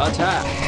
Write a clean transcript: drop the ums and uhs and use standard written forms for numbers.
Attack!